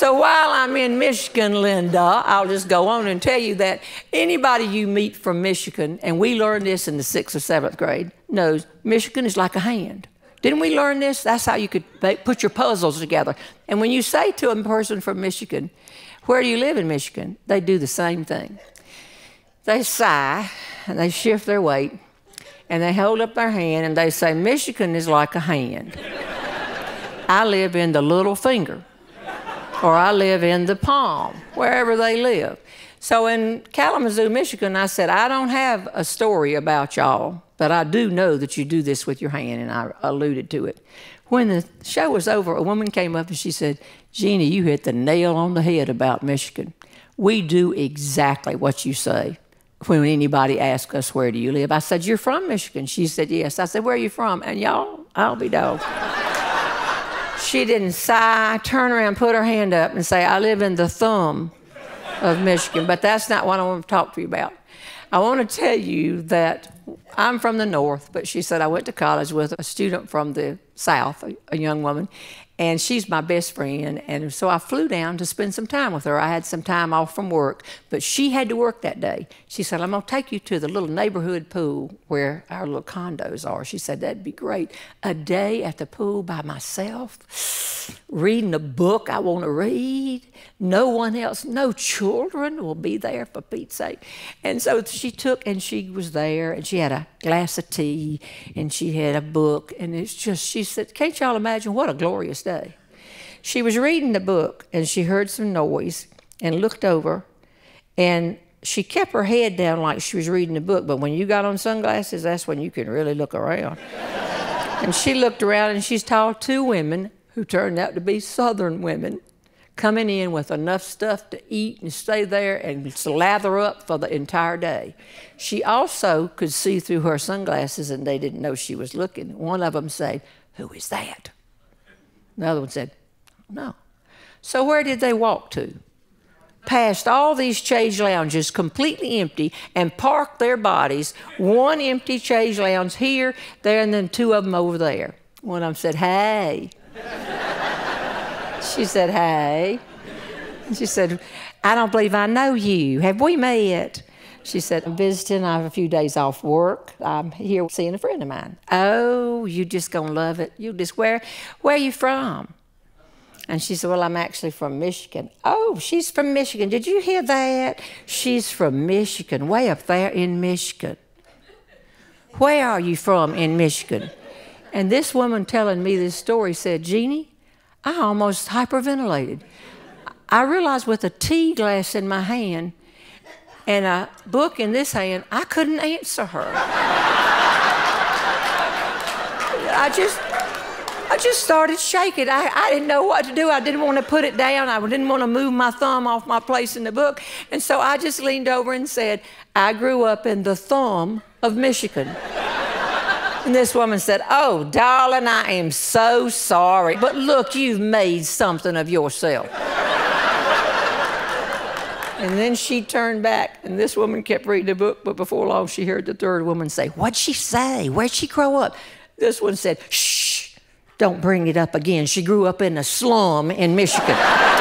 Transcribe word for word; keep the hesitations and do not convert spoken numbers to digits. So while I'm in Michigan, Linda, I'll just go on and tell you that anybody you meet from Michigan, and we learned this in the sixth or seventh grade, knows Michigan is like a hand. Didn't we learn this? That's how you could put your puzzles together. And when you say to a person from Michigan, where do you live in Michigan? They do the same thing. They sigh, and they shift their weight, and they hold up their hand, and they say, Michigan is like a hand. I live in the little finger, or I live in the palm, wherever they live. So in Kalamazoo, Michigan, I said, I don't have a story about y'all, but I do know that you do this with your hand, and I alluded to it. When the show was over, a woman came up and she said, Jeannie, you hit the nail on the head about Michigan. We do exactly what you say when anybody asks us, where do you live? I said, you're from Michigan. She said, yes. I said, where are you from? And y'all, I'll be dog. She didn't sigh, turn around, put her hand up, and say, I live in the thumb of Michigan. But that's not what I want to talk to you about. I want to tell you that I'm from the North, but she said I went to college with a student from the South, a, a young woman, and she's my best friend. And so I flew down to spend some time with her. I had some time off from work, but she had to work that day. She said, I'm going to take you to the little neighborhood pool where our little condos are. She said, that'd be great. A day at the pool by myself, reading a book I want to read. No one else, no children will be there, for Pete's sake. And so she took, and she was there, and she had a glass of tea, and she had a book, and it's just, she said, can't y'all imagine what a glorious day? She was reading the book, and she heard some noise, and looked over, and she kept her head down like she was reading the book, but when you got on sunglasses, that's when you can really look around. And she looked around, and she saw two women, who turned out to be Southern women, coming in with enough stuff to eat and stay there and slather up for the entire day. She also could see through her sunglasses, and they didn't know she was looking. One of them said, who is that? The other one said, no. So where did they walk to? Past all these chaise lounges, completely empty, and parked their bodies, one empty chaise lounge here, there, and then two of them over there. One of them said, hey. She said, hey. She said, I don't believe I know you. Have we met? She said, I'm visiting. I have a few days off work. I'm here seeing a friend of mine. Oh, you just gonna love it. You just, where, where are you from? And she said, well, I'm actually from Michigan. Oh, she's from Michigan. Did you hear that? She's from Michigan, way up there in Michigan. Where are you from in Michigan? And this woman telling me this story said, Jeannie, I almost hyperventilated. I realized with a tea glass in my hand and a book in this hand, I couldn't answer her. I just, I just started shaking. I, I didn't know what to do. I didn't want to put it down. I didn't want to move my thumb off my place in the book. And so I just leaned over and said, I grew up in the thumb of Michigan. And this woman said, oh, darling, I am so sorry, but look, you've made something of yourself. And then she turned back, and this woman kept reading the book, but before long she heard the third woman say, what'd she say? Where'd she grow up? This one said, shh, don't bring it up again. She grew up in a slum in Michigan.